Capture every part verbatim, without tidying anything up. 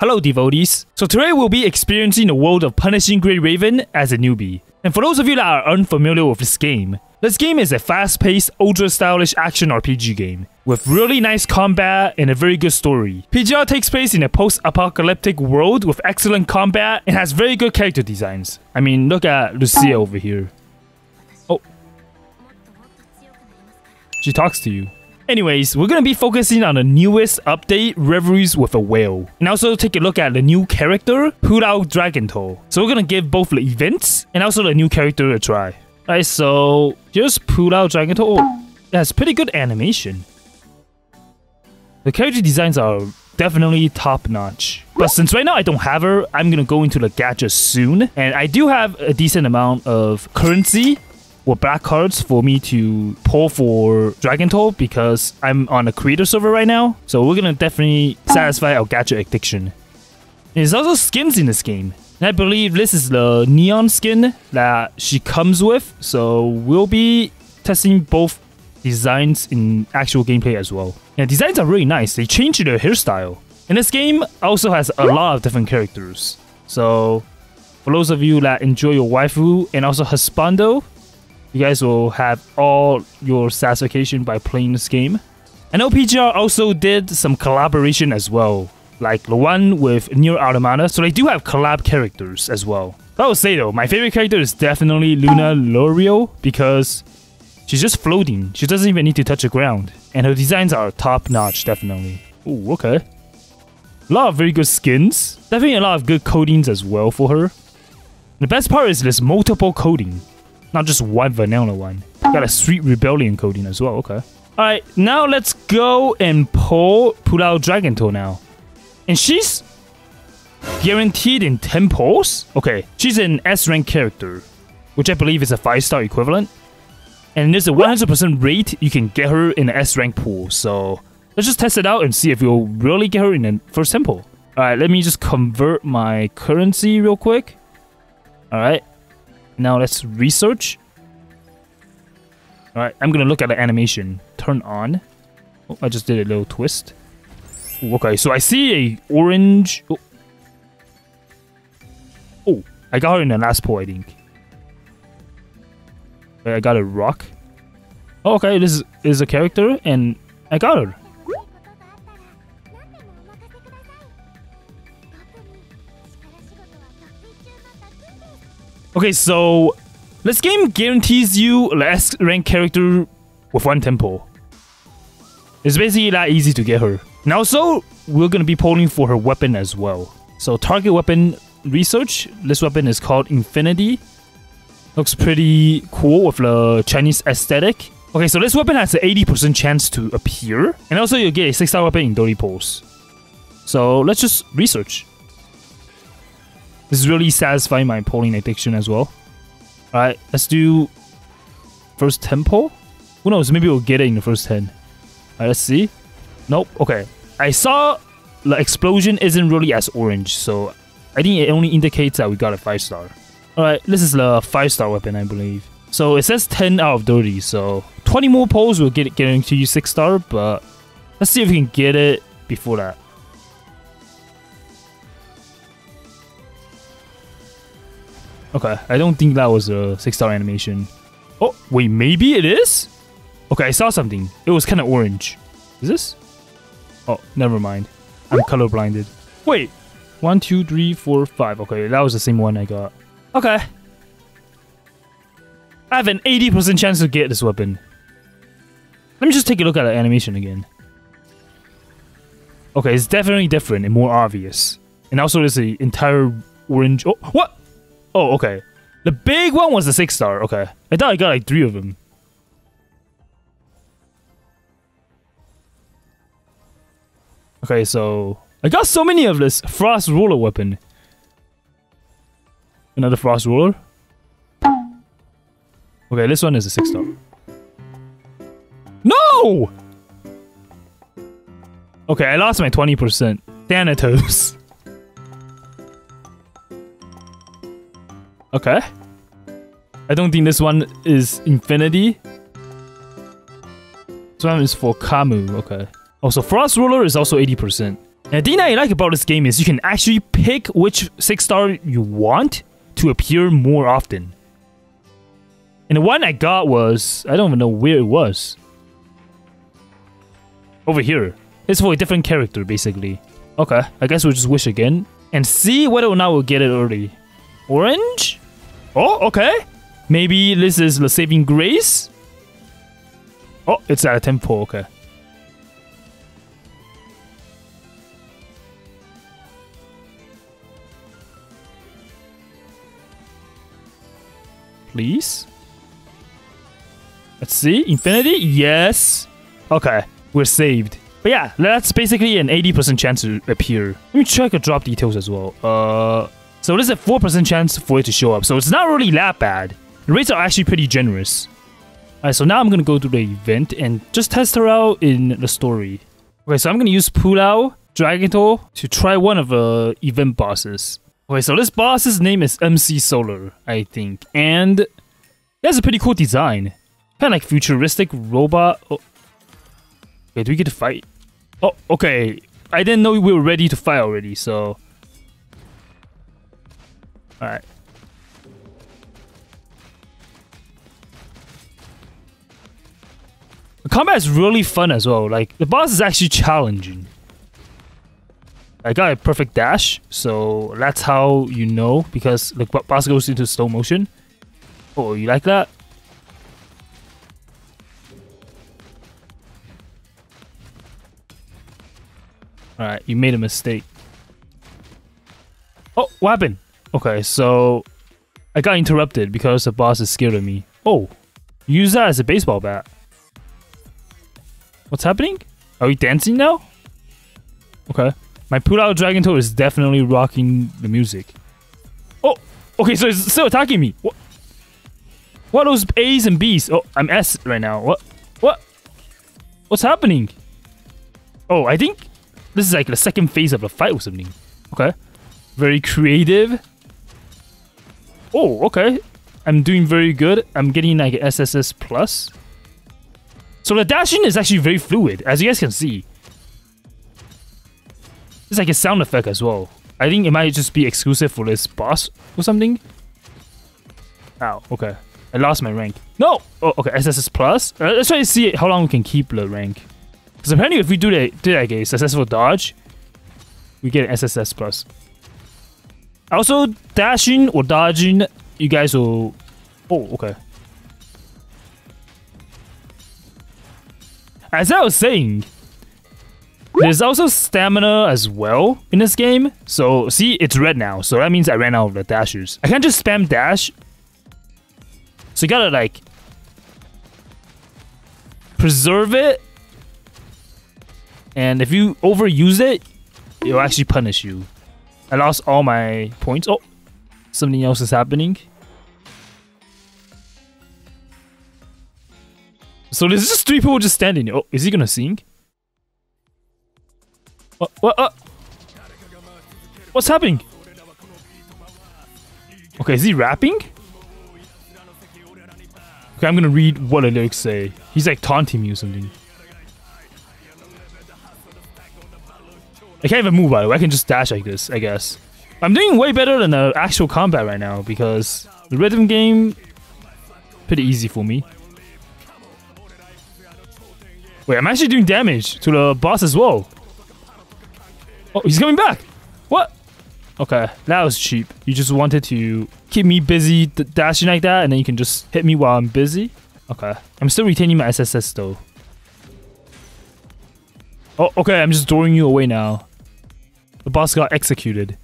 Hello devotees! So today we'll be experiencing the world of Punishing Gray Raven as a newbie. And for those of you that are unfamiliar with this game, this game is a fast-paced, ultra-stylish action R P G game, with really nice combat and a very good story. P G R takes place in a post-apocalyptic world with excellent combat and has very good character designs. I mean, look at Lucia over here. Oh. She talks to you. Anyways, we're gonna be focusing on the newest update, Reveries with a Whale. And also take a look at the new character, Pulao Dragontoll. So we're gonna give both the events and also the new character a try. Alright, so here's Pulao Dragontoll. Oh, it has pretty good animation. The character designs are definitely top-notch. But since right now I don't have her, I'm gonna go into the gacha soon. And I do have a decent amount of currency or black cards for me to pull for Dragontoll because I'm on a creator server right now. So we're gonna definitely satisfy our gacha addiction. There's also skins in this game. And I believe this is the neon skin that she comes with. So we'll be testing both designs in actual gameplay as well. Yeah, designs are really nice. They change their hairstyle. And this game also has a lot of different characters. So for those of you that enjoy your waifu and also husbando, you guys will have all your satisfaction by playing this game. I know P G R also did some collaboration as well, like the one with Nier Automata, so they do have collab characters as well. I would say though, my favorite character is definitely Luna L'Oreal because she's just floating. She doesn't even need to touch the ground. And her designs are top-notch, definitely. Ooh, okay. A lot of very good skins. Definitely a lot of good coatings as well for her. The best part is there's multiple coating, not just one vanilla one. Got a sweet rebellion coating as well, okay. Alright, now let's go and pull Pulao Dragontoll now. And she's guaranteed in ten pulls? Okay, she's an S rank character, which I believe is a five star equivalent. And there's a one hundred percent rate you can get her in the S rank pool, so let's just test it out and see if we'll really get her in the first ten pull. Alright, let me just convert my currency real quick. Alright. Now let's research. Alright, I'm gonna look at the animation. Turn on. Oh, I just did a little twist. Ooh, okay, so I see a orange. Oh. Oh, I got her in the last pull, I think. Okay, I got a rock. Oh, okay, this is a character, and I got her. Okay, so this game guarantees you an S rank character with one tempo. It's basically that easy to get her. And also, we're going to be polling for her weapon as well. So target weapon research. This weapon is called Infinity. Looks pretty cool with the Chinese aesthetic. Okay, so this weapon has an eighty percent chance to appear. And also, you'll get a six star weapon in thirty pulls. So let's just research. This is really satisfying my polling addiction as well. Alright, let's do first ten poll. Who knows, maybe we'll get it in the first ten. Alright, let's see. Nope, okay. I saw the explosion isn't really as orange, so I think it only indicates that we got a five star. Alright, this is the five star weapon, I believe. So it says ten out of thirty, so twenty more polls will get it guarantee you six star, but let's see if we can get it before that. Okay, I don't think that was a six star animation. Oh, wait, maybe it is? Okay, I saw something. It was kind of orange. Is this? Oh, never mind. I'm colorblinded. Wait. One, two, three, four, five. Okay, that was the same one I got. Okay. I have an eighty percent chance to get this weapon. Let me just take a look at the animation again. Okay, it's definitely different and more obvious. And also there's the entire orange... Oh, what? Oh, okay. The big one was the six star. Okay. I thought I got like three of them. Okay, so I got so many of this Frost Ruler weapon. Another Frost Ruler. Okay, this one is a six star. No! Okay, I lost my twenty percent. Thanatos. Okay. I don't think this one is Infinity. This one is for Kamu, okay. Oh, so Frost Ruler is also eighty percent. Now, the thing I like about this game is you can actually pick which six star you want to appear more often. And the one I got was... I don't even know where it was. Over here. It's for a different character, basically. Okay, I guess we'll just wish again. And see whether or not we'll get it early. Orange? Oh, okay. Maybe this is the saving grace? Oh, it's at a temple, okay. Please? Let's see, Infinity? Yes! Okay, we're saved. But yeah, that's basically an eighty percent chance to appear. Let me check the drop details as well. Uh, so there's a four percent chance for it to show up, so it's not really that bad. The rates are actually pretty generous. Alright, so now I'm gonna go to the event and just test her out in the story. Okay, so I'm gonna use Pulao Dragontoll to try one of the event bosses. Okay, so this boss's name is M C Solar, I think, and that's a pretty cool design. Kind of like futuristic robot. Oh. Wait, do we get to fight? Oh, okay. I didn't know we were ready to fight already, so... Alright. The combat is really fun as well. Like, the boss is actually challenging. I got a perfect dash, so that's how you know, because the boss goes into slow motion. Oh, you like that? Alright, you made a mistake. Oh, what happened? Okay, so I got interrupted because the boss is scared of me. Oh, use that as a baseball bat. What's happening? Are we dancing now? Okay. My Pulao Dragontoll is definitely rocking the music. Oh, okay, so it's still attacking me. What? What are those A's and B's? Oh, I'm S right now. What? What? What's happening? Oh, I think... this is like the second phase of the fight or something. Okay. Very creative. Oh, okay. I'm doing very good. I'm getting like an S S S plus. So the dashing is actually very fluid, as you guys can see. It's like a sound effect as well. I think it might just be exclusive for this boss or something. Ow, okay. I lost my rank. No! Oh, okay. S S S plus. Uh, let's try to see how long we can keep the rank. Because apparently if we do that, do like a successful dodge, we get an S S S plus. Also, dashing or dodging, you guys will... Oh, okay. As I was saying, there's also stamina as well in this game. So, see, it's red now. So that means I ran out of the dashers. I can't just spam dash. So you gotta, like, preserve it. And if you overuse it, it'll actually punish you. I lost all my points. Oh, something else is happening. So there's just three people just standing here. Oh, is he gonna sing? What? What? Uh, what's happening? Okay, is he rapping? Okay, I'm gonna read what the lyrics say. He's like taunting me or something. I can't even move, by the way. I can just dash like this, I guess. I'm doing way better than the actual combat right now because the rhythm game pretty easy for me. Wait, I'm actually doing damage to the boss as well. Oh, he's coming back! What? Okay, that was cheap. You just wanted to keep me busy dashing like that, and then you can just hit me while I'm busy. Okay, I'm still retaining my S S S though. Oh, okay, I'm just throwing you away now. The boss got executed.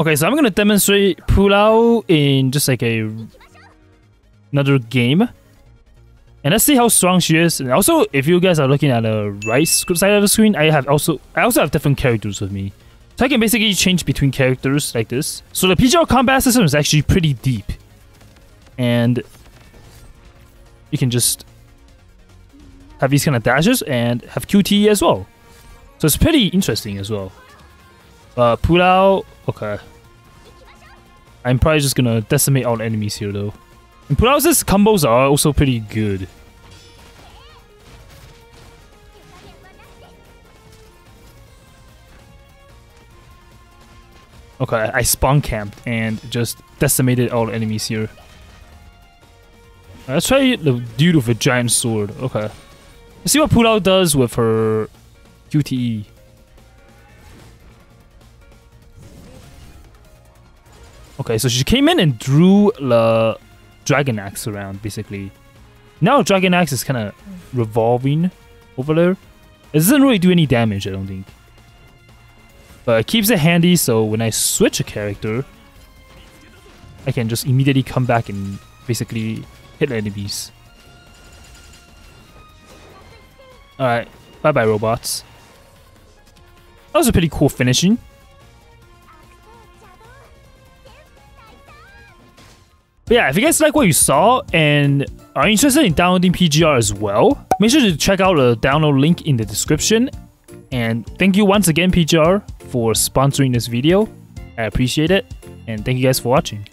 Okay, so I'm gonna demonstrate Pulao in just like a another game. And let's see how strong she is. And also, if you guys are looking at the right side of the screen, I have also I also have different characters with me. So I can basically change between characters like this. So the P G L combat system is actually pretty deep. And you can just have these kind of dashes and have Q T E as well. So it's pretty interesting as well. Uh, Pulao, okay. I'm probably just gonna decimate all enemies here though. And Pulao's combos are also pretty good. Okay, I spawn camped and just decimated all enemies here. Let's try the dude with a giant sword. Okay. Let's see what Pulao does with her Q T E. Okay, so she came in and drew the Dragon Axe around, basically. Now Dragon Axe is kind of revolving over there. It doesn't really do any damage, I don't think. But it keeps it handy, so when I switch a character, I can just immediately come back and basically hit the enemies. Alright, bye-bye robots. That was a pretty cool finishing. But yeah, if you guys like what you saw and are interested in downloading P G R as well, make sure to check out the download link in the description. And thank you once again, P G R, for sponsoring this video. I appreciate it, and thank you guys for watching.